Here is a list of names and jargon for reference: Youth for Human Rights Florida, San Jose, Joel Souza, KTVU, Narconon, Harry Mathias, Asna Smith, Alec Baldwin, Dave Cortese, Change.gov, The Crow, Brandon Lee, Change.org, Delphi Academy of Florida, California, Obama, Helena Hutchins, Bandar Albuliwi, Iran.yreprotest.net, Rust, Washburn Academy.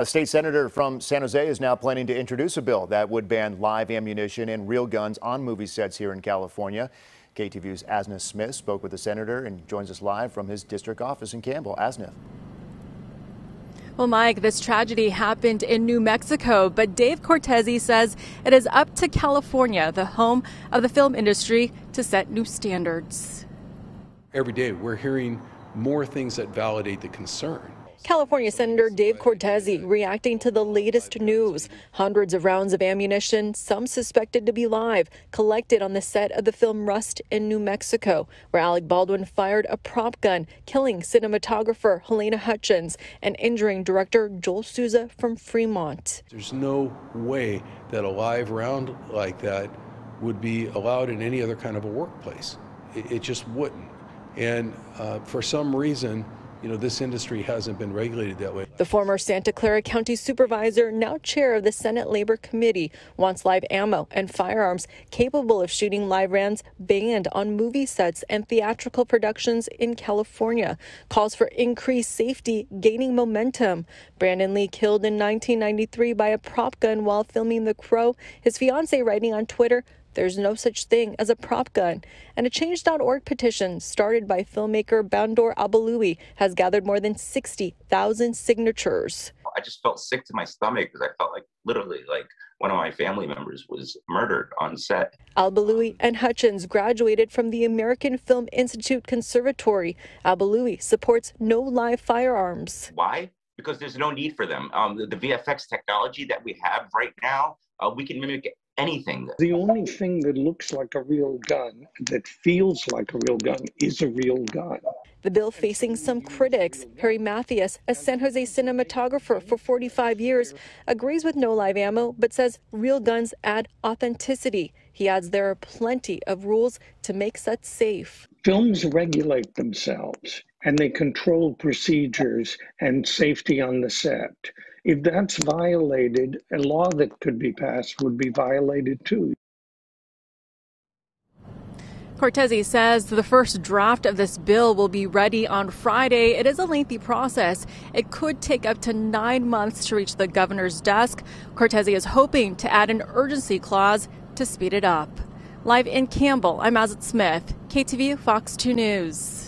A state senator from San Jose is now planning to introduce a bill that would ban live ammunition and real guns on movie sets here in California. KTVU's Asna Smith spoke with the senator and joins us live from his district office in Campbell. Asna. Well, Mike, this tragedy happened in New Mexico, but Dave Cortese says it is up to California, the home of the film industry, to set new standards. Every day we're hearing more things that validate the concern. California Senator Dave Cortese reacting to the latest news. Hundreds of rounds of ammunition, some suspected to be live, collected on the set of the film Rust in New Mexico, where Alec Baldwin fired a prop gun, killing cinematographer Helena Hutchins and injuring director Joel Souza from Fremont. There's no way that a live round like that would be allowed in any other kind of a workplace. It just wouldn't. And for some reason, you know, this industry hasn't been regulated that way. The former Santa Clara County supervisor, now chair of the Senate Labor Committee, wants live ammo and firearms capable of shooting live rounds banned on movie sets and theatrical productions in California. Calls for increased safety gaining momentum. Brandon Lee, killed in 1993 by a prop gun while filming The Crow, his fiance writing on Twitter, "There's no such thing as a prop gun." And a Change.org petition started by filmmaker Bandar Albuliwi has gathered more than 60,000 signatures. I just felt sick to my stomach because I felt like literally like one of my family members was murdered on set. Albuliwi and Hutchins graduated from the American Film Institute Conservatory. Albuliwi supports no live firearms. Why? Because there's no need for them. The VFX technology that we have right now, we can mimic anything. The only thing that looks like a real gun, that feels like a real gun, is a real gun. The bill facing some critics. Harry Mathias, a San Jose cinematographer for 45 years, agrees with no live ammo, but says real guns add authenticity. He adds there are plenty of rules to make sets safe. Films regulate themselves, and they control procedures and safety on the set. If that's violated, a law that could be passed would be violated too. Cortese says the first draft of this bill will be ready on Friday. It is a lengthy process. It could take up to 9 months to reach the governor's desk. Cortese is hoping to add an urgency clause to speed it up. Live in Campbell, I'm Asna Smith, KTVU Fox 2 News.